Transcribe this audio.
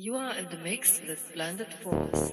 You are in the mix with Blunted Force.